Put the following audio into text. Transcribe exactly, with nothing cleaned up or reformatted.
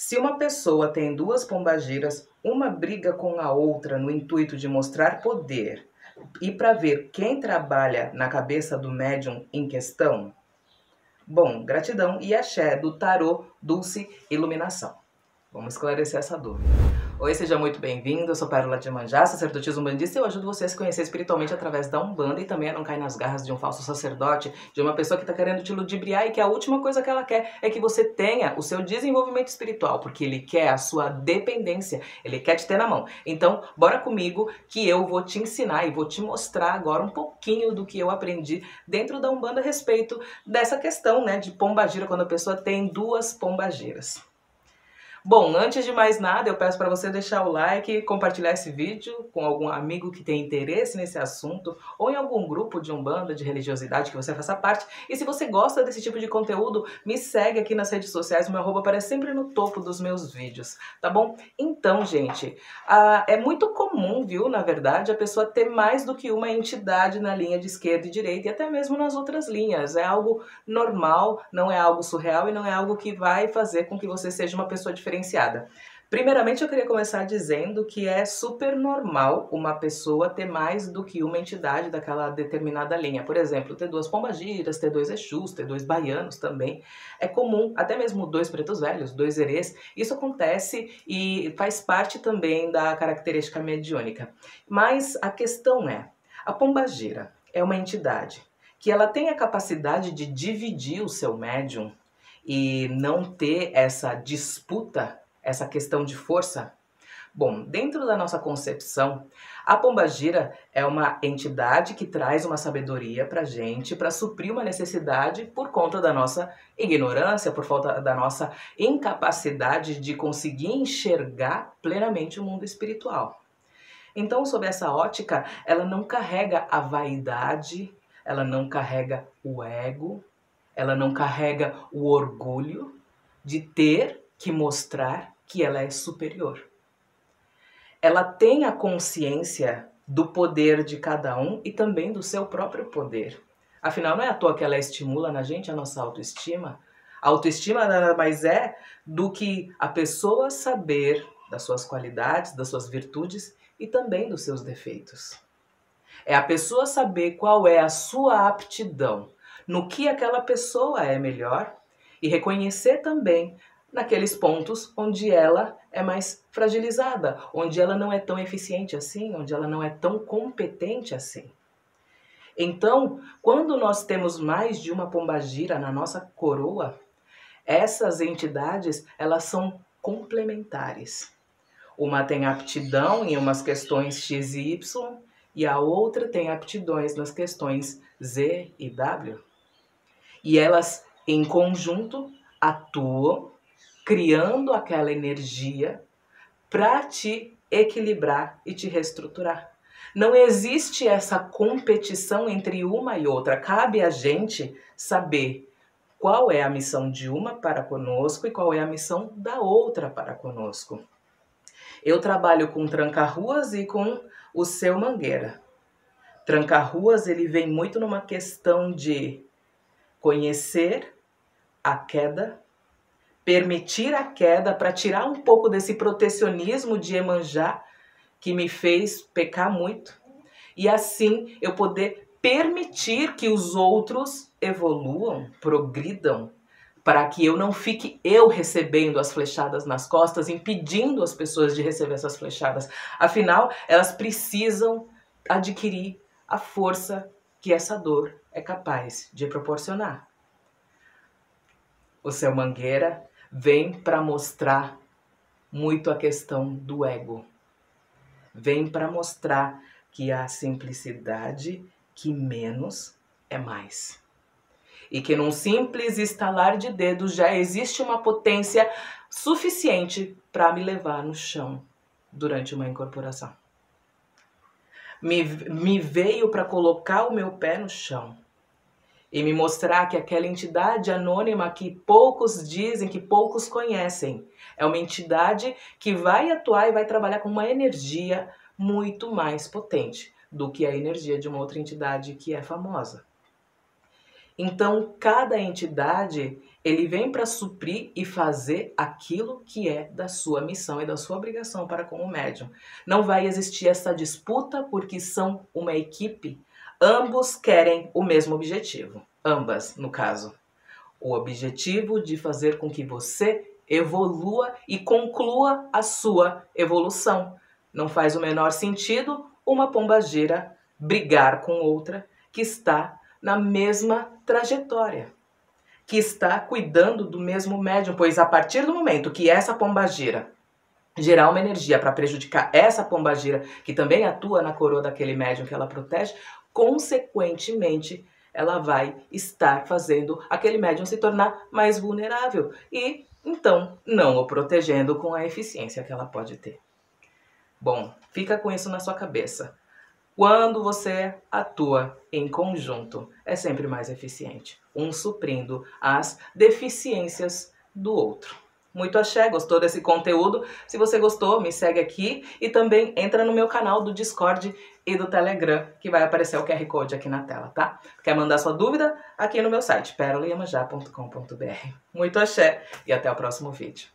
Se uma pessoa tem duas pombagiras, uma briga com a outra no intuito de mostrar poder e para ver quem trabalha na cabeça do médium em questão? Bom, gratidão e axé do tarô Dulce Iluminação. Vamos esclarecer essa dúvida. Oi, seja muito bem-vindo. Eu sou Pérola de Manjá, sacerdotisa umbandista, e eu ajudo você a se conhecer espiritualmente através da Umbanda e também a não cair nas garras de um falso sacerdote, de uma pessoa que está querendo te ludibriar e que a última coisa que ela quer é que você tenha o seu desenvolvimento espiritual, porque ele quer a sua dependência, ele quer te ter na mão. Então, bora comigo que eu vou te ensinar e vou te mostrar agora um pouquinho do que eu aprendi dentro da Umbanda a respeito dessa questão, né, de pombagira, quando a pessoa tem duas pombagiras. Bom, antes de mais nada, eu peço para você deixar o like, compartilhar esse vídeo com algum amigo que tem interesse nesse assunto ou em algum grupo de Umbanda, de religiosidade que você faça parte. E se você gosta desse tipo de conteúdo, me segue aqui nas redes sociais, o meu arroba aparece sempre no topo dos meus vídeos, tá bom? Então, gente, a, é muito comum, viu, na verdade, a pessoa ter mais do que uma entidade na linha de esquerda e direita e até mesmo nas outras linhas. É algo normal, não é algo surreal e não é algo que vai fazer com que você seja uma pessoa diferente. Primeiramente, eu queria começar dizendo que é super normal uma pessoa ter mais do que uma entidade daquela determinada linha. Por exemplo, ter duas pombagiras, ter dois exus, ter dois baianos também. É comum, até mesmo dois pretos velhos, dois herês. Isso acontece e faz parte também da característica mediúnica. Mas a questão é, a pombagira é uma entidade que ela tem a capacidade de dividir o seu médium e não ter essa disputa, essa questão de força? Bom, dentro da nossa concepção, a Pomba Gira é uma entidade que traz uma sabedoria pra gente, para suprir uma necessidade por conta da nossa ignorância, por falta da nossa incapacidade de conseguir enxergar plenamente o mundo espiritual. Então, sob essa ótica, ela não carrega a vaidade, ela não carrega o ego, ela não carrega o orgulho de ter que mostrar que ela é superior. Ela tem a consciência do poder de cada um e também do seu próprio poder. Afinal, não é à toa que ela estimula na gente a nossa autoestima. A autoestima nada mais é do que a pessoa saber das suas qualidades, das suas virtudes e também dos seus defeitos. É a pessoa saber qual é a sua aptidão, no que aquela pessoa é melhor e reconhecer também naqueles pontos onde ela é mais fragilizada, onde ela não é tão eficiente assim, onde ela não é tão competente assim. Então, quando nós temos mais de uma pombagira na nossa coroa, essas entidades, elas são complementares. Uma tem aptidão em umas questões X e Y e a outra tem aptidões nas questões Z e W. E elas, em conjunto, atuam, criando aquela energia para te equilibrar e te reestruturar. Não existe essa competição entre uma e outra. Cabe a gente saber qual é a missão de uma para conosco e qual é a missão da outra para conosco. Eu trabalho com Tranca-Ruas e com o Seu Mangueira. Tranca-Ruas, ele vem muito numa questão de conhecer a queda, permitir a queda para tirar um pouco desse protecionismo de Iemanjá que me fez pecar muito e assim eu poder permitir que os outros evoluam, progridam, para que eu não fique eu recebendo as flechadas nas costas, impedindo as pessoas de receber essas flechadas. Afinal, elas precisam adquirir a força que essa dor é capaz de proporcionar. O Seu Mangueira vem para mostrar muito a questão do ego. Vem para mostrar que a simplicidade, que menos é mais. E que num simples estalar de dedos já existe uma potência suficiente para me levar no chão durante uma incorporação. Me, me veio para colocar o meu pé no chão. E me mostrar que aquela entidade anônima que poucos dizem, que poucos conhecem, é uma entidade que vai atuar e vai trabalhar com uma energia muito mais potente do que a energia de uma outra entidade que é famosa. Então, cada entidade, Ele vem para suprir e fazer aquilo que é da sua missão e da sua obrigação para com o médium. Não vai existir essa disputa porque são uma equipe. Ambos querem o mesmo objetivo. Ambas, no caso. O objetivo de fazer com que você evolua e conclua a sua evolução. Não faz o menor sentido uma pomba gira brigar com outra que está na mesma trajetória, que está cuidando do mesmo médium, pois a partir do momento que essa pomba gira gerar uma energia para prejudicar essa pomba gira, que também atua na coroa daquele médium que ela protege, consequentemente ela vai estar fazendo aquele médium se tornar mais vulnerável e, então, não o protegendo com a eficiência que ela pode ter. Bom, fica com isso na sua cabeça. Quando você atua em conjunto, é sempre mais eficiente, um suprindo as deficiências do outro. Muito axé, gostou desse conteúdo? Se você gostou, me segue aqui e também entra no meu canal do Discord e do Telegram, que vai aparecer o Q R Code aqui na tela, tá? Quer mandar sua dúvida? Aqui no meu site, perola iemanjá ponto com ponto br. Muito axé e até o próximo vídeo.